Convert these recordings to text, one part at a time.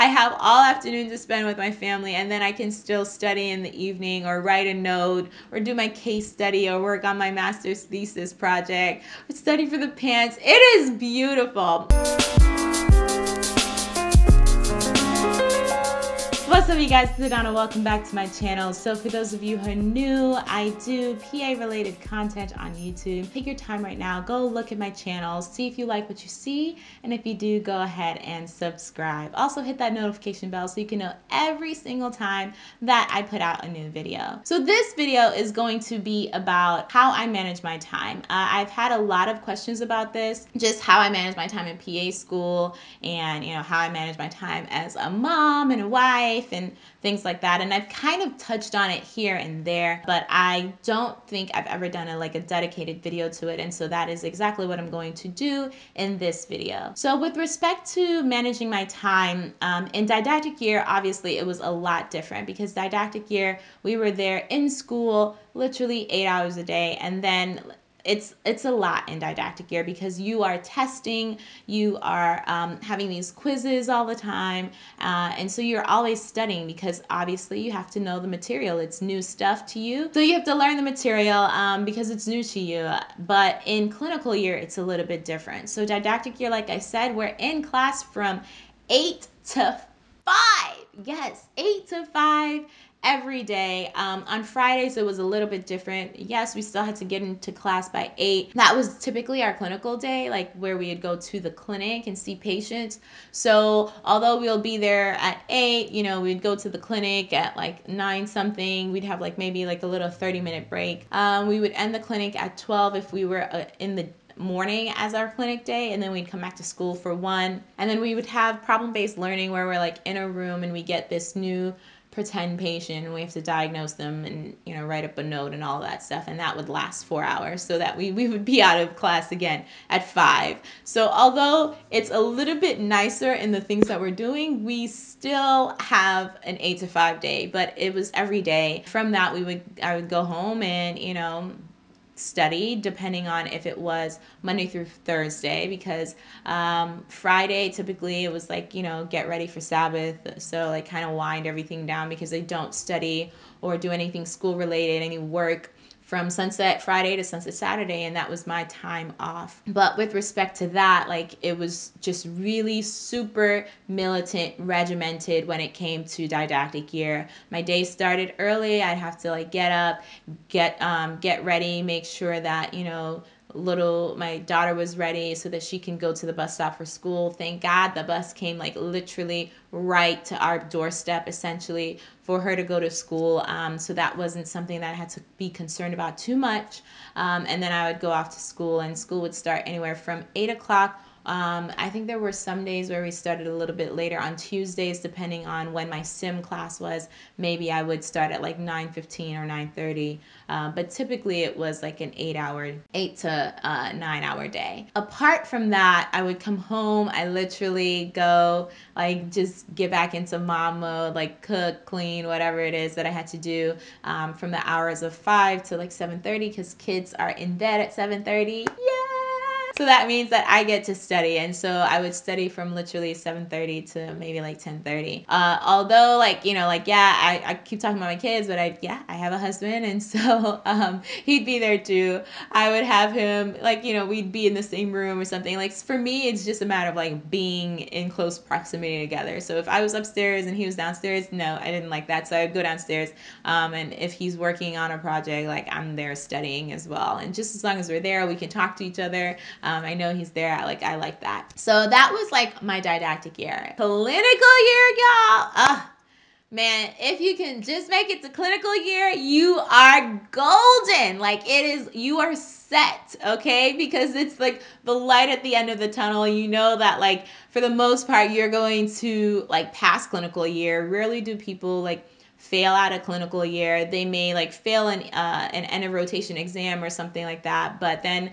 I have all afternoon to spend with my family, and then I can still study in the evening or write a note or do my case study or work on my master's thesis project or study for the PANCE. It is beautiful. What's up, you guys? It's Adanna. Welcome back to my channel. So for those of you who are new, I do PA related content on YouTube. Take your time right now, go look at my channel, see if you like what you see, and if you do, go ahead and subscribe. Also hit that notification bell so you can know every single time that I put out a new video. So this video is going to be about how I manage my time. I've had a lot of questions about this, just how I manage my time in PA school, and you know, how I manage my time as a mom and a wife and things like that. And I've kind of touched on it here and there, but I don't think I've ever done a dedicated video to it. And so that is exactly what I'm going to do in this video. So with respect to managing my time, in didactic year, obviously it was a lot different, because didactic year, we were there in school literally 8 hours a day. And then it's a lot in didactic year, because you are testing, you are having these quizzes all the time, and so you're always studying, because obviously you have to know the material. It's new stuff to you, so you have to learn the material because it's new to you. But in clinical year, it's a little bit different. So didactic year, like I said, we're in class from 8 to 5. Yes, 8 to 5 every day. On Fridays, it was a little bit different. Yes, we still had to get into class by 8. That was typically our clinical day, like where we would go to the clinic and see patients. So although we'll be there at 8, you know, we'd go to the clinic at like 9 something. We'd have like maybe like a little 30-minute break. We would end the clinic at 12 if we were in the morning as our clinic day, and then we'd come back to school for 1. And then we would have problem-based learning, where we're like in a room and we get this new pretend patient and we have to diagnose them and, you know, write up a note and all that stuff. And that would last 4 hours, so that we would be out of class again at 5. So although it's a little bit nicer in the things that we're doing, we still have an 8 to 5 day, but it was every day. From that, I would go home and, you know, study, depending on if it was Monday through Thursday, because Friday typically it was like, you know, get ready for Sabbath, so like kind of wind everything down, because they don't study or do anything school related, any work, from sunset Friday to sunset Saturday, and that was my time off. But with respect to that, like, it was just really super militant, regimented when it came to didactic year. My day started early. I'd have to like get up, get ready, make sure that, you know, my daughter was ready so that she can go to the bus stop for school. Thank God the bus came like literally right to our doorstep, essentially, for her to go to school. So that wasn't something that I had to be concerned about too much. And then I would go off to school, and school would start anywhere from 8 o'clock. I think there were some days where we started a little bit later on Tuesdays, depending on when my sim class was. Maybe I would start at like 9:15 or 9:30, but typically it was like an 8 to 9 hour day. Apart from that, I would come home. I literally go like just get back into mom mode, like cook, clean, whatever it is that I had to do from the hours of 5 to like 7:30, because kids are in bed at 7:30. Yay! So that means that I get to study, and so I would study from literally 7:30 to maybe like 10:30. Although, like, you know, like, yeah, I keep talking about my kids, but I have a husband, and so he'd be there too. I would have him, like, you know, we'd be in the same room or something. Like, for me, it's just a matter of like being in close proximity together. So if I was upstairs and he was downstairs, no, I didn't like that, so I'd go downstairs. And if he's working on a project, like, I'm there studying as well. And just as long as we're there, we can talk to each other. I know he's there. I like that. So that was like my didactic year. Clinical year, y'all. Man, if you can just make it to clinical year, you are golden. Like, you are set, okay? Because it's like the light at the end of the tunnel. You know that, like, for the most part, you're going to like pass clinical year. Rarely do people like fail out of clinical year. They may like fail an end of rotation exam or something like that, but then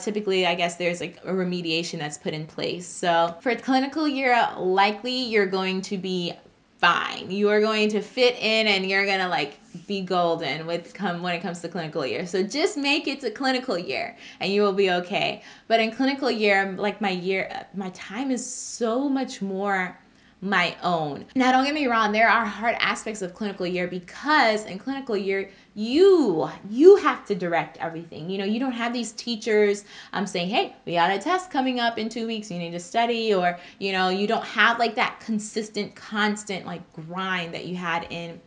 typically I guess there's like a remediation that's put in place. So for clinical year, likely you're going to be fine. You are going to fit in, and you're gonna like be golden when it comes to clinical year. So just make it to clinical year and you will be okay. But in clinical year, like, my time is so much more my own. Now, don't get me wrong, there are hard aspects of clinical year because in clinical year, you have to direct everything. You know, you don't have these teachers saying, hey, we got a test coming up in 2 weeks, you need to study, or, you know, you don't have like that consistent, constant like grind that you had in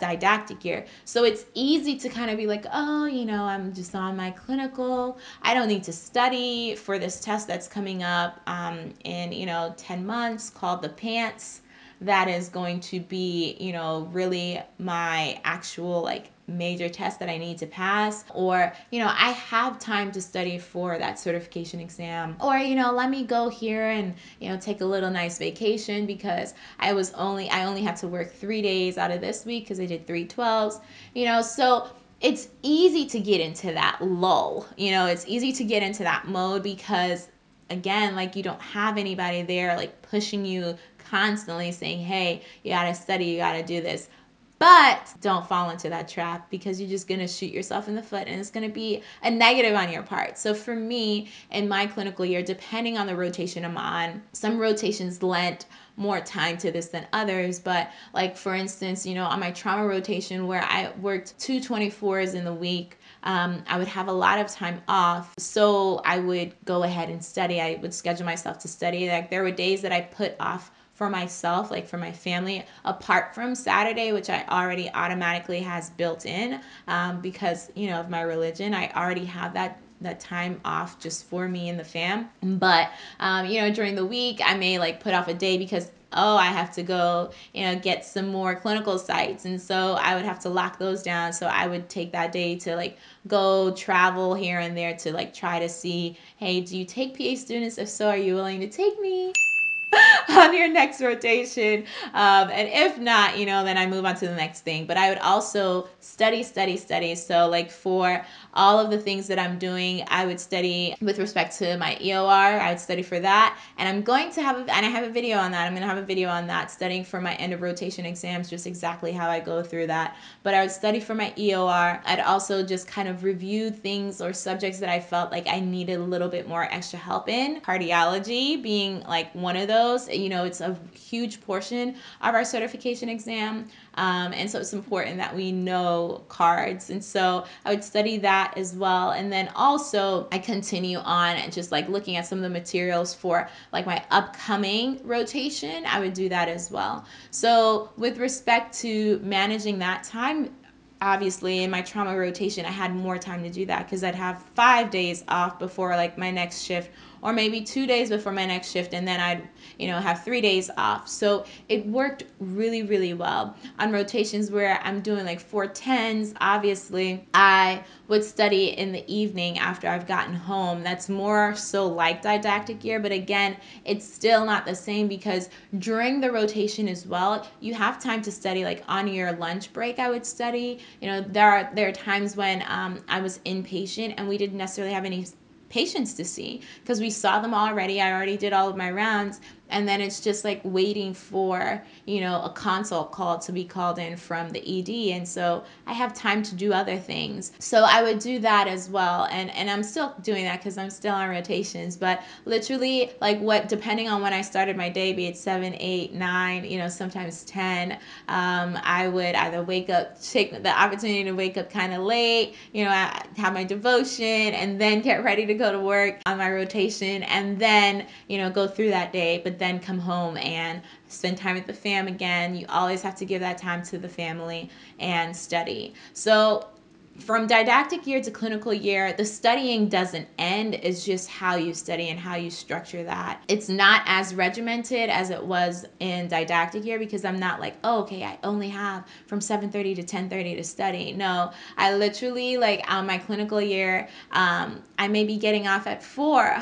didactic year. So it's easy to kind of be like, oh, you know, I'm just on my clinical, I don't need to study for this test that's coming up in, you know, 10 months called the PANCE. That is going to be, you know, really my actual like major test that I need to pass, or, you know, I have time to study for that certification exam, or, you know, let me go here and, you know, take a little nice vacation because I only have to work 3 days out of this week because I did 3 12s, you know. So it's easy to get into that lull, you know, it's easy to get into that mode because, again, like, you don't have anybody there like pushing you constantly saying, hey, you gotta study, you gotta do this. But don't fall into that trap because you're just gonna shoot yourself in the foot and it's gonna be a negative on your part. So for me, in my clinical year, depending on the rotation I'm on, some rotations lent more time to this than others. But like, for instance, you know, on my trauma rotation where I worked 2 24s in the week, I would have a lot of time off, so I would go ahead and study. I would schedule myself to study. Like, there were days that I put off for myself, like for my family, apart from Saturday, which I already automatically has built in because, you know, of my religion. I already have that time off just for me and the fam. But, you know, during the week, I may like put off a day because, oh, I have to go, you know, get some more clinical sites. And so I would have to lock those down. So I would take that day to like go travel here and there to like try to see, hey, do you take PA students? If so, are you willing to take me on your next rotation? And if not, you know, then I move on to the next thing. But I would also study, study, study. So like for all of the things that I'm doing, I would study with respect to my EOR. I would study for that. And I'm going to have, and I have a video on that. I'm going to have a video on that, studying for my end of rotation exams, just exactly how I go through that. But I would study for my EOR. I'd also just kind of review things or subjects that I felt like I needed a little bit more extra help in. Cardiology being like one of those. You know, it's a huge portion of our certification exam. And so it's important that we know cards. And so I would study that as well. And then also I continue on and just like looking at some of the materials for like my upcoming rotation. I would do that as well. So with respect to managing that time, obviously in my trauma rotation, I had more time to do that because I'd have 5 days off before like my next shift, or maybe 2 days before my next shift. And then I'd, you know, have 3 days off. So it worked really, really well. On rotations where I'm doing like 4 10s, obviously I would study in the evening after I've gotten home. That's more so like didactic year, but again, it's still not the same because during the rotation as well, you have time to study. Like on your lunch break, I would study. You know, there are times when I was inpatient and we didn't necessarily have any patients to see because we saw them already. I already did all of my rounds. And then it's just like waiting for, you know, a consult call to be called in from the ED. And so I have time to do other things. So I would do that as well. And I'm still doing that because I'm still on rotations. But literally, like, what, depending on when I started my day, be it 7, 8, 9, you know, sometimes 10, I would either wake up, take the opportunity to wake up kind of late, you know, have my devotion, and then get ready to go to work on my rotation, and then, you know, go through that day. But then come home and spend time with the fam again. You always have to give that time to the family and study. So from didactic year to clinical year, the studying doesn't end. It's just how you study and how you structure that. It's not as regimented as it was in didactic year because I'm not like, oh, okay, I only have from 7:30 to 10:30 to study. No, I literally, like, on my clinical year, I may be getting off at 4.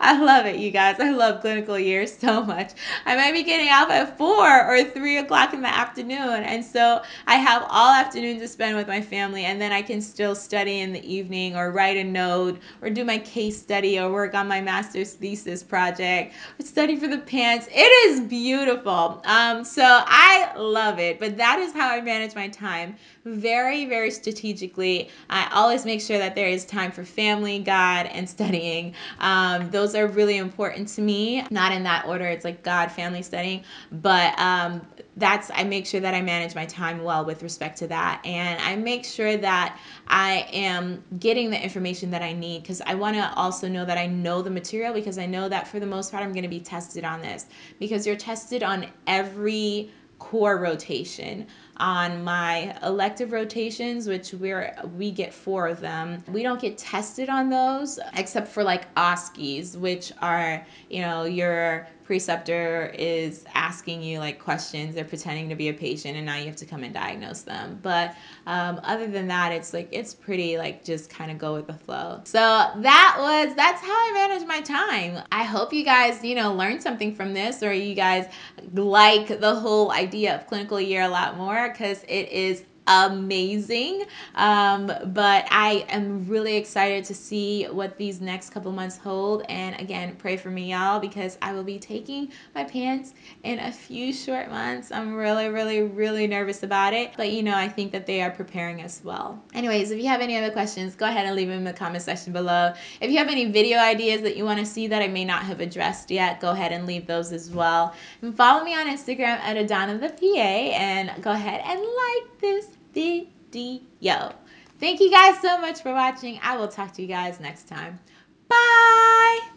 I love it, you guys. I love clinical year so much. I might be getting off at 4 or 3 o'clock in the afternoon. And so I have all afternoon to spend with my family, and then I can still study in the evening or write a note or do my case study or work on my master's thesis project or study for the PANCE. It is beautiful. So I love it, but that is how I manage my time very, very strategically. I always make sure that there is time for family, God, and studying. Those are really important to me. Not in that order. It's like God, family, studying. But I make sure that I manage my time well with respect to that. And I make sure that I am getting the information that I need, because I want to also know that I know the material, because I know that for the most part I'm going to be tested on this, because you're tested on every core rotation. On my elective rotations, which we get 4 of them, we don't get tested on those except for like OSCEs, which are, you know, your preceptor is asking you like questions, they're pretending to be a patient, and now you have to come and diagnose them. But other than that, it's like, it's pretty like just kind of go with the flow. So that's how I manage my time. I hope you guys, you know, learned something from this, or you guys like the whole idea of clinical year a lot more, because it is amazing. But I am really excited to see what these next couple months hold. And again, pray for me, y'all, because I will be taking my PANCE in a few short months. I'm really, really, really nervous about it. But you know, I think that they are preparing us well. Anyways, if you have any other questions, go ahead and leave them in the comment section below. If you have any video ideas that you want to see that I may not have addressed yet, go ahead and leave those as well. And follow me on Instagram at AdannaThePA, and go ahead and like this video. Thank you guys so much for watching. I will talk to you guys next time. Bye!